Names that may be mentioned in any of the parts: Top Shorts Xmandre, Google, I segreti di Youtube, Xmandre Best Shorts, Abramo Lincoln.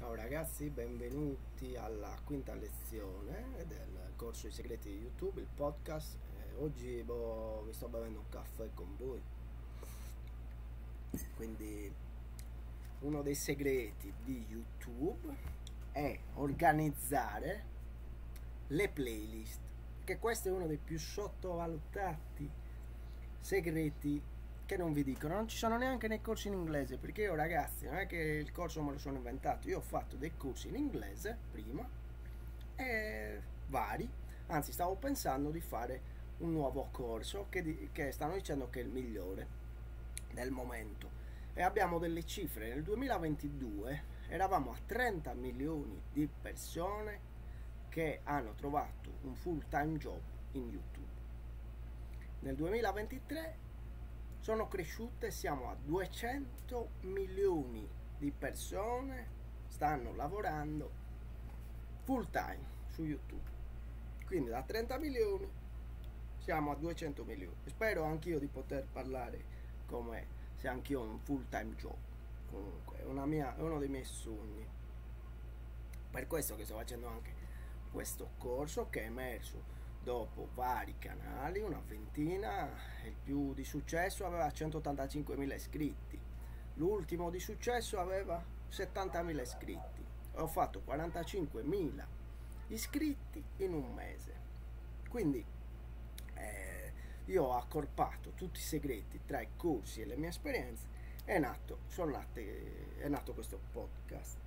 Ciao ragazzi, benvenuti alla quinta lezione del corso I segreti di YouTube, il podcast. Oggi mi sto bevendo un caffè con voi, quindi uno dei segreti di YouTube è organizzare le playlist, che questo è uno dei più sottovalutati segreti che non vi dicono, non ci sono neanche nei corsi in inglese, perché io ragazzi non è che il corso me lo sono inventato, io ho fatto dei corsi in inglese prima e vari, anzi stavo pensando di fare un nuovo corso che stanno dicendo che è il migliore del momento e abbiamo delle cifre. Nel 2022 eravamo a 30 milioni di persone che hanno trovato un full time job in YouTube. Nel 2023 sono cresciute, siamo a 200 milioni di persone stanno lavorando full time su YouTube, quindi da 30 milioni siamo a 200 milioni. Spero anch'io di poter parlare come se anch'io ho un full time job, comunque è uno dei miei sogni, per questo che sto facendo anche questo corso che è emerso dopo vari canali, una ventina. Il più di successo aveva 185.000 iscritti, l'ultimo di successo aveva 70.000 iscritti e ho fatto 45.000 iscritti in un mese. Quindi io ho accorpato tutti i segreti tra i corsi e le mie esperienze, è nato questo podcast.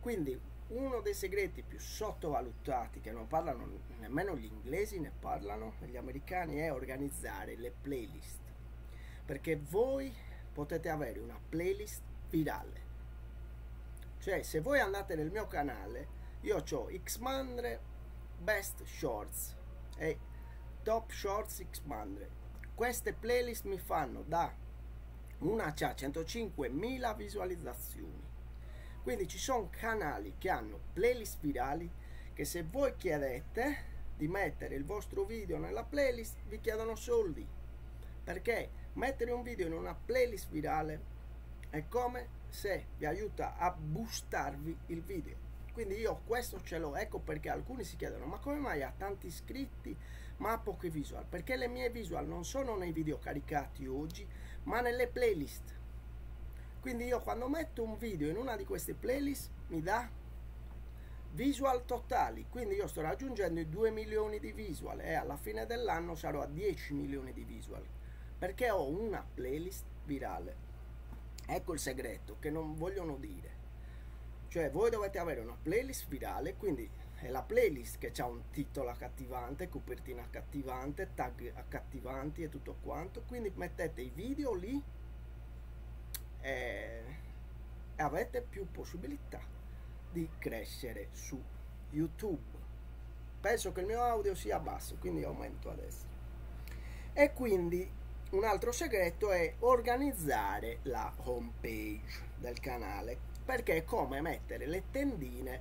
Quindi uno dei segreti più sottovalutati, che non parlano nemmeno gli inglesi, ne parlano gli americani, è organizzare le playlist, perché voi potete avere una playlist virale. Cioè, se voi andate nel mio canale, io ho Xmandre Best Shorts e Top Shorts Xmandre. Queste playlist mi fanno da 1 a 105.000 visualizzazioni. Quindi ci sono canali che hanno playlist virali che, se voi chiedete di mettere il vostro video nella playlist, vi chiedono soldi, perché mettere un video in una playlist virale è come se vi aiuta a boostarvi il video. Quindi io questo ce l'ho, ecco perché alcuni si chiedono: ma come mai ha tanti iscritti ma ha poche visual? Perché le mie visual non sono nei video caricati oggi, ma nelle playlist. Quindi io quando metto un video in una di queste playlist mi dà visual totali, quindi io sto raggiungendo i 2 milioni di visual e alla fine dell'anno sarò a 10 milioni di visual, perché ho una playlist virale. Ecco il segreto che non vogliono dire, cioè voi dovete avere una playlist virale, quindi è la playlist che ha un titolo accattivante, copertina accattivante, tag accattivanti e tutto quanto, quindi mettete i video lì e avete più possibilità di crescere su YouTube. Penso che il mio audio sia basso, quindi aumento adesso. E quindi un altro segreto è organizzare la home page del canale, perché è come mettere le tendine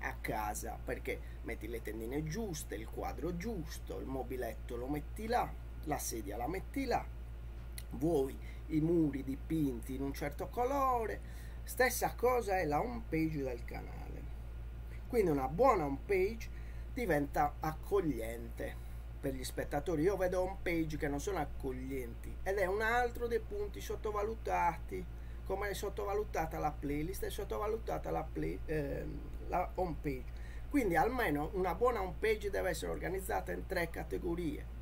a casa, perché metti le tendine giuste, il quadro giusto, il mobiletto lo metti là, la sedia la metti là, voi i muri dipinti in un certo colore. Stessa cosa è la home page del canale, quindi una buona home page diventa accogliente per gli spettatori. Io vedo home page che non sono accoglienti ed è un altro dei punti sottovalutati, come è sottovalutata la playlist, è sottovalutata la home page. Quindi almeno una buona home page deve essere organizzata in 3 categorie,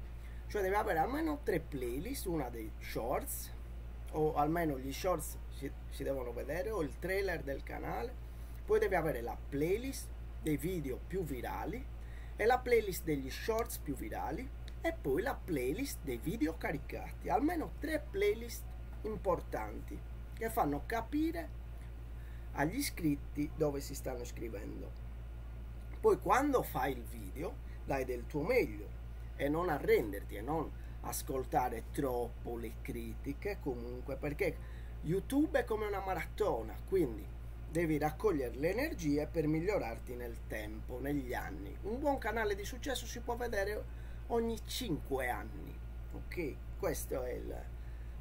cioè deve avere almeno 3 playlist, una dei shorts, o almeno gli shorts si devono vedere, o il trailer del canale, poi deve avere la playlist dei video più virali e la playlist degli shorts più virali e poi la playlist dei video caricati. Almeno 3 playlist importanti che fanno capire agli iscritti dove si stanno iscrivendo. Poi quando fai il video dai del tuo meglio e non arrenderti e non ascoltare troppo le critiche, comunque, perché YouTube è come una maratona, quindi devi raccogliere le energie per migliorarti nel tempo, negli anni. Un buon canale di successo si può vedere ogni 5 anni, ok? Questo è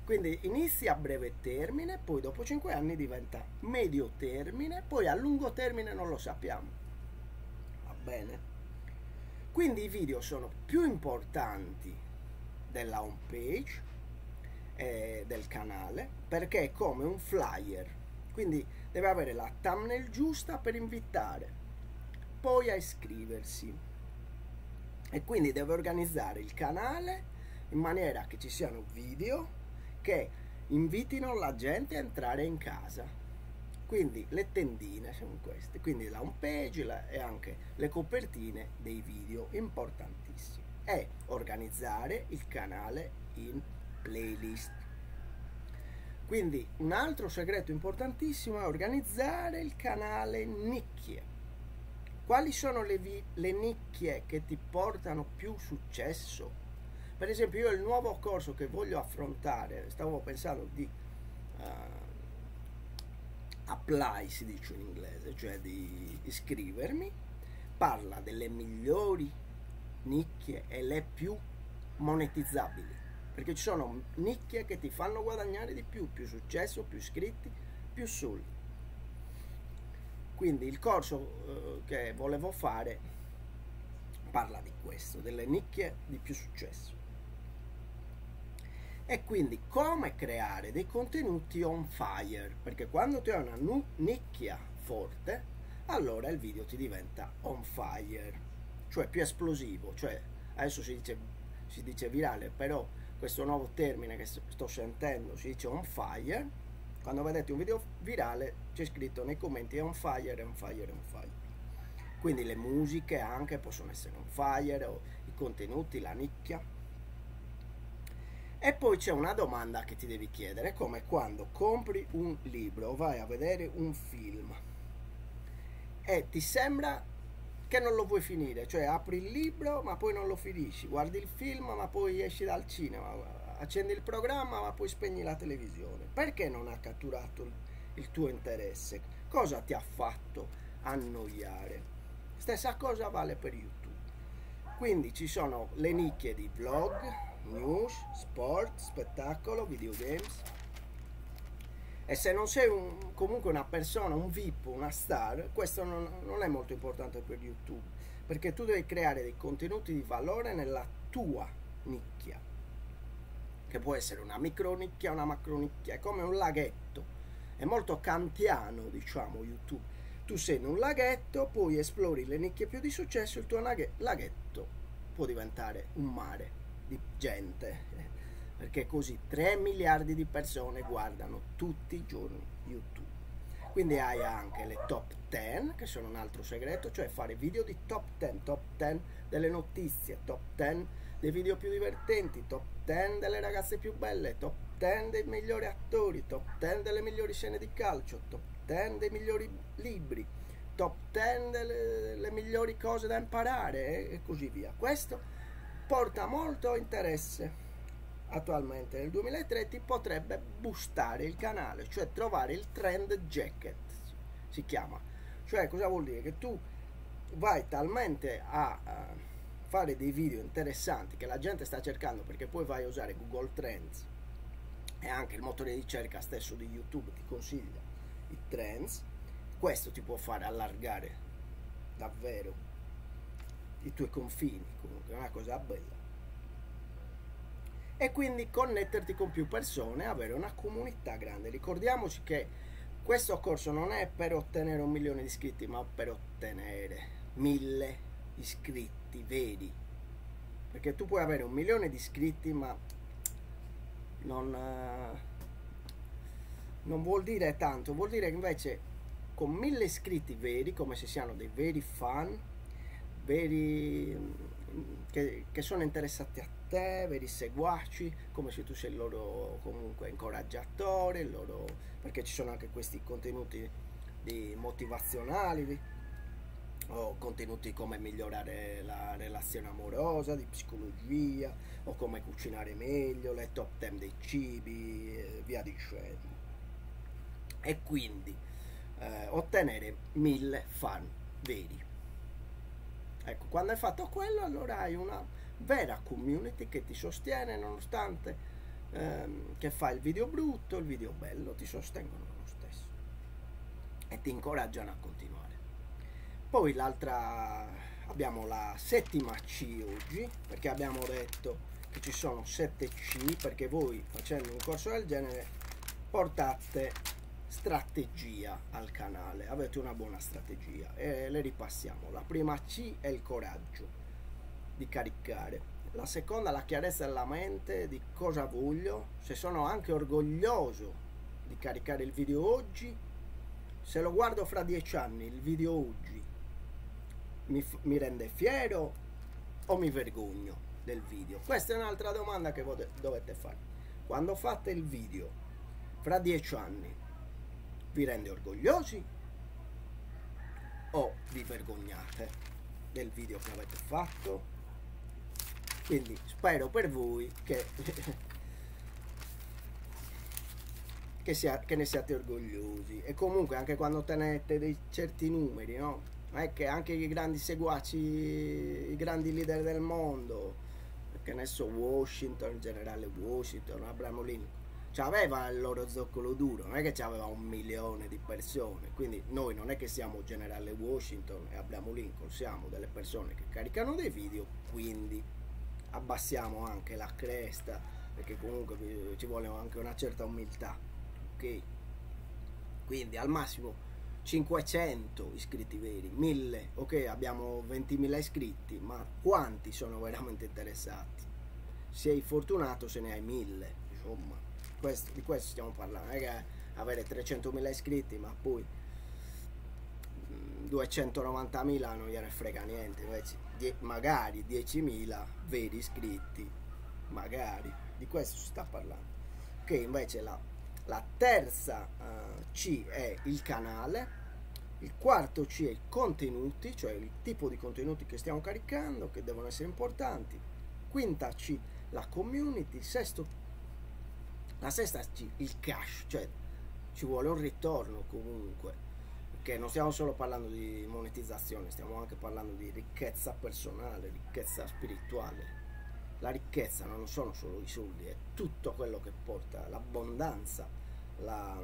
Quindi inizi a breve termine, poi dopo 5 anni diventa medio termine, poi a lungo termine non lo sappiamo. Va bene? Quindi i video sono più importanti della home page e del canale, perché è come un flyer, quindi deve avere la thumbnail giusta per invitare, poi a iscriversi, e quindi deve organizzare il canale in maniera che ci siano video che invitino la gente a entrare in casa. Quindi le tendine sono queste, quindi la home page e anche le copertine dei video, importantissime. E organizzare il canale in playlist. Quindi un altro segreto importantissimo è organizzare il canale in nicchie. Quali sono le nicchie che ti portano più successo? Per esempio, io il nuovo corso che voglio affrontare, stavo pensando di apply, si dice in inglese, cioè di iscrivermi, parla delle migliori nicchie e le più monetizzabili, perché ci sono nicchie che ti fanno guadagnare di più, più successo, più iscritti, più soldi. Quindi il corso che volevo fare parla di questo, delle nicchie di più successo. E quindi come creare dei contenuti on fire, perché quando tu hai una nicchia forte, allora il video ti diventa on fire, cioè più esplosivo, cioè adesso si dice virale, però questo nuovo termine che sto sentendo si dice on fire. Quando vedete un video virale c'è scritto nei commenti on fire, on fire, on fire. Quindi le musiche anche possono essere on fire, o i contenuti, la nicchia. E poi c'è una domanda che ti devi chiedere, come quando compri un libro o vai a vedere un film e ti sembra che non lo vuoi finire, cioè apri il libro ma poi non lo finisci, guardi il film ma poi esci dal cinema, accendi il programma ma poi spegni la televisione. Perché non ha catturato il tuo interesse? Cosa ti ha fatto annoiare? Stessa cosa vale per YouTube. Quindi ci sono le nicchie di vlog, news, sport, spettacolo, videogames. E se non sei comunque una persona, un VIP, una star, questo non è molto importante per YouTube, perché tu devi creare dei contenuti di valore nella tua nicchia, che può essere una micro nicchia, una macro nicchia. È come un laghetto, è molto kantiano, diciamo, YouTube. Tu sei in un laghetto, poi esplori le nicchie più di successo, il tuo laghetto può diventare un mare di gente, perché così 3 miliardi di persone guardano tutti i giorni YouTube. Quindi hai anche le top 10, che sono un altro segreto, cioè fare video di top 10 delle notizie, top 10 dei video più divertenti, top 10 delle ragazze più belle, top 10 dei migliori attori, top 10 delle migliori scene di calcio, top 10 dei migliori libri, top 10 delle migliori cose da imparare e così via. Questo porta molto interesse. Attualmente nel 2003 ti potrebbe boostare il canale, cioè trovare il trend jacket, si chiama. Cioè cosa vuol dire? Che tu vai talmente a fare dei video interessanti che la gente sta cercando, perché poi vai a usare Google Trends e anche il motore di ricerca stesso di YouTube ti consiglia i trends. Questo ti può fare allargare davvero i tuoi confini, comunque è una cosa bella. E quindi connetterti con più persone, avere una comunità grande. Ricordiamoci che questo corso non è per ottenere 1 milione di iscritti, ma per ottenere 1000 iscritti veri, perché tu puoi avere 1 milione di iscritti ma non vuol dire tanto. Vuol dire che invece con 1000 iscritti veri, come se siano dei veri fan, veri che sono interessati a te, veri seguaci, come se tu sei il loro comunque incoraggiatore, il loro, perché ci sono anche questi contenuti motivazionali o contenuti come migliorare la relazione amorosa, di psicologia, o come cucinare meglio, le top 10 dei cibi e via dicendo. E quindi ottenere 1000 fan veri. Ecco, quando hai fatto quello, allora hai una vera community che ti sostiene nonostante che fa il video brutto, il video bello, ti sostengono lo stesso e ti incoraggiano a continuare. Poi l'altra, abbiamo la settima C oggi, perché abbiamo detto che ci sono 7 C, perché voi facendo un corso del genere portate strategia al canale, avete una buona strategia, e le ripassiamo. La prima C è il coraggio di caricare, la seconda la chiarezza della mente di cosa voglio, se sono anche orgoglioso di caricare il video oggi, se lo guardo fra 10 anni il video oggi mi rende fiero o mi vergogno del video. Questa è un'altra domanda che voi dovete fare. Quando fate il video fra 10 anni vi rende orgogliosi o vi vergognate del video che avete fatto? Quindi spero per voi che ne siate orgogliosi. E comunque anche quando ottenete dei certi numeri, no? Non è che anche i grandi seguaci, i grandi leader del mondo, che ne so, Washington, il generale Washington, Abramo Lincoln, c'aveva il loro zoccolo duro, non è che c'aveva 1 milione di persone. Quindi noi non è che siamo generale Washington e Abramo Lincoln, siamo delle persone che caricano dei video, quindi abbassiamo anche la cresta, perché comunque ci vuole anche una certa umiltà, ok? Quindi al massimo 500 iscritti veri, 1000, ok, abbiamo 20.000 iscritti, ma quanti sono veramente interessati? Sei fortunato se ne hai 1000, insomma, di questo stiamo parlando. Non è che avere 300.000 iscritti, ma poi 290.000 non gliene frega niente, invece magari 10.000 veri iscritti, magari di questo si sta parlando. Che invece la terza C è il canale, il quarto C è i contenuti, cioè il tipo di contenuti che stiamo caricando, che devono essere importanti. Quinta C la community, la sesta C il cash, cioè ci vuole un ritorno comunque. Che non stiamo solo parlando di monetizzazione, stiamo anche parlando di ricchezza personale, ricchezza spirituale. La ricchezza non sono solo i soldi, è tutto quello che porta, l'abbondanza, la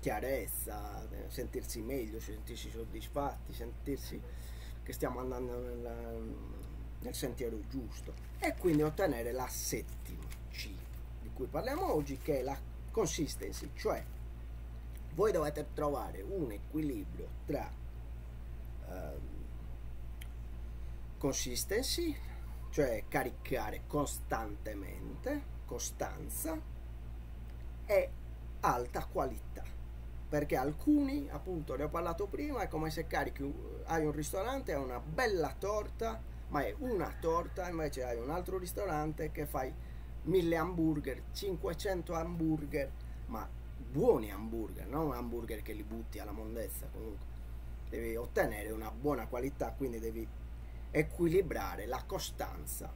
chiarezza, sentirsi meglio, sentirsi soddisfatti, sentirsi che stiamo andando nel sentiero giusto. E quindi ottenere la settima C di cui parliamo oggi, che è la consistency, cioè voi dovete trovare un equilibrio tra consistency, cioè caricare costantemente, costanza, e alta qualità, perché alcuni, appunto, ne ho parlato prima, è come se carichi, hai un ristorante, hai una bella torta, ma è una torta, invece hai un altro ristorante che fai 1000 hamburger, 500 hamburger, ma buoni hamburger, non hamburger che li butti alla mondezza. Comunque devi ottenere una buona qualità, quindi devi equilibrare la costanza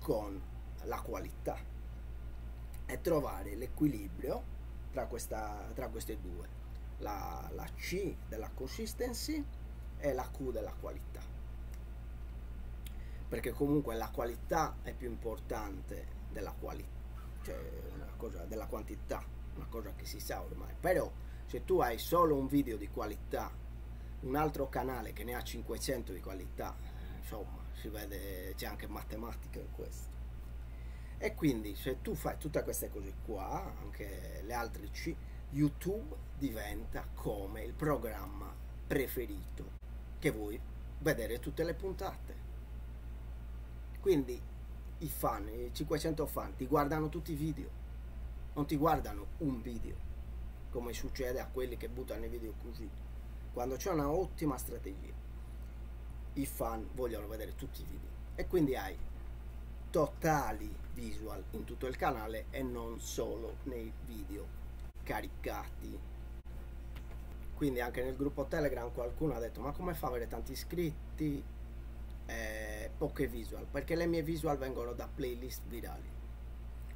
con la qualità e trovare l'equilibrio tra queste due, la C della consistency e la Q della qualità, perché comunque la qualità è più importante della qualità, cioè una cosa della quantità, una cosa che si sa ormai. Però se tu hai solo un video di qualità, un altro canale che ne ha 500 di qualità, insomma, si vede, c'è anche matematica in questo. E quindi se tu fai tutte queste cose qua, anche le altre C, YouTube diventa come il programma preferito che vuoi vedere tutte le puntate. Quindi i fan, i 500 fan ti guardano tutti i video, non ti guardano un video, come succede a quelli che buttano i video così. Quando c'è una ottima strategia, i fan vogliono vedere tutti i video, e quindi hai totali visual in tutto il canale e non solo nei video caricati. Quindi anche nel gruppo Telegram qualcuno ha detto: ma come fa ad avere tanti iscritti e poche visual? Perché le mie visual vengono da playlist virali.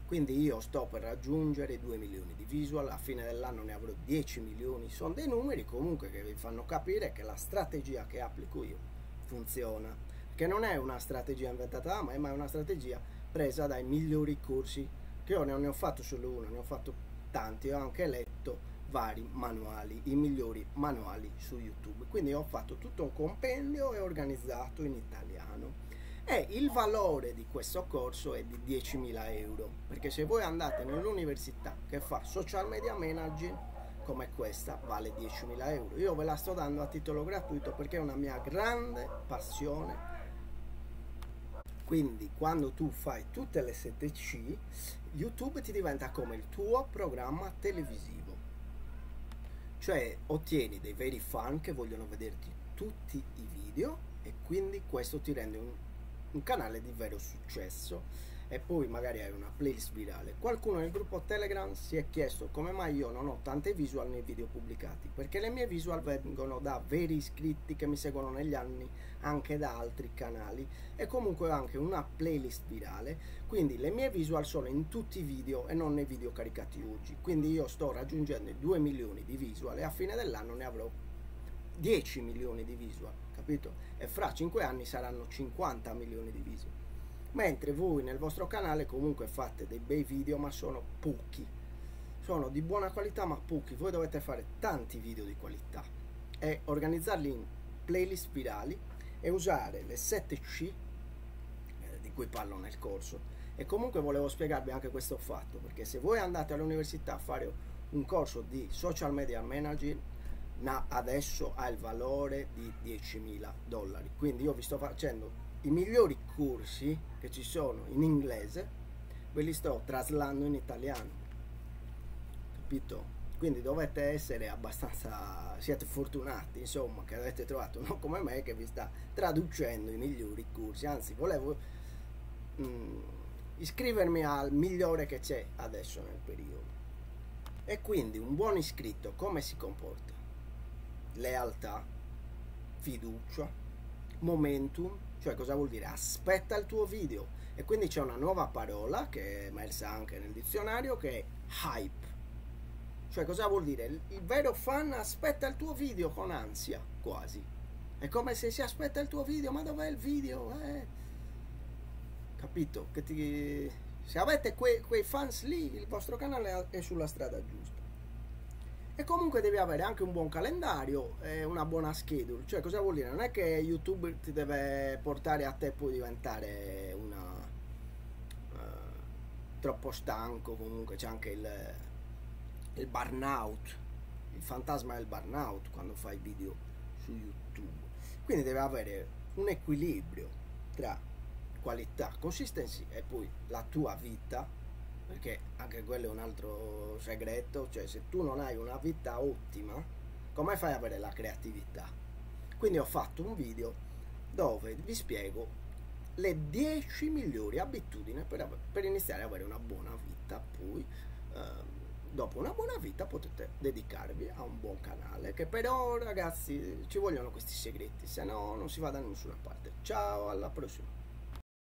Quindi io sto per raggiungere 2 milioni di visual, alla fine dell'anno ne avrò 10 milioni. Sono dei numeri comunque che vi fanno capire che la strategia che applico io funziona, che non è una strategia inventata da me, ma è una strategia presa dai migliori corsi che Io non ne ho fatto solo uno, ne ho fatto tanti, ho anche letto vari manuali, i migliori manuali su YouTube, quindi ho fatto tutto un compendio e organizzato in italiano. E il valore di questo corso è di 10.000 euro, perché se voi andate nell'università che fa social media managing come questa vale 10.000 euro. Io ve la sto dando a titolo gratuito perché è una mia grande passione. Quindi quando tu fai tutte le 7C, YouTube ti diventa come il tuo programma televisivo, cioè ottieni dei veri fan che vogliono vederti tutti i video, e quindi questo ti rende un canale di vero successo. E poi magari hai una playlist virale. Qualcuno nel gruppo Telegram si è chiesto come mai io non ho tante visual nei video pubblicati, perché le mie visual vengono da veri iscritti che mi seguono negli anni anche da altri canali, e comunque ho anche una playlist virale, quindi le mie visual sono in tutti i video e non nei video caricati oggi. Quindi io sto raggiungendo i 2 milioni di visual e a fine dell'anno ne avrò 10 milioni di visual, capito? E fra 5 anni saranno 50 milioni di visual. Mentre voi nel vostro canale comunque fate dei bei video, ma sono pochi, sono di buona qualità ma pochi. Voi dovete fare tanti video di qualità e organizzarli in playlist virali e usare le 7C di cui parlo nel corso. E comunque volevo spiegarvi anche questo fatto, perché se voi andate all'università a fare un corso di social media managing, adesso ha il valore di $10.000. Quindi io vi sto facendo i migliori corsi che ci sono in inglese, ve li sto traslando in italiano, capito? Quindi dovete essere abbastanza, siete fortunati insomma che avete trovato uno come me che vi sta traducendo i migliori corsi. Anzi, volevo iscrivermi al migliore che c'è adesso nel periodo. E quindi un buon iscritto come si comporta? Lealtà, fiducia, momentum. Cioè, cosa vuol dire? Aspetta il tuo video. E quindi c'è una nuova parola che è emersa anche nel dizionario, che è hype. Cioè, cosa vuol dire? Il vero fan aspetta il tuo video con ansia, quasi. È come se si aspetta il tuo video, ma dov'è il video? Capito? Che se avete quei fans lì, il vostro canale è sulla strada giusta. E comunque devi avere anche un buon calendario e una buona schedule. Cioè, cosa vuol dire? Non è che YouTube ti deve portare a te poi diventare troppo stanco. Comunque c'è anche il burnout, il fantasma del burnout quando fai video su YouTube. Quindi deve avere un equilibrio tra qualità, consistency e poi la tua vita, perché anche quello è un altro segreto. Cioè, se tu non hai una vita ottima, come fai ad avere la creatività? Quindi ho fatto un video dove vi spiego le 10 migliori abitudini per iniziare ad avere una buona vita. Poi dopo una buona vita potete dedicarvi a un buon canale, che però ragazzi ci vogliono questi segreti, se no non si va da nessuna parte. Ciao, alla prossima.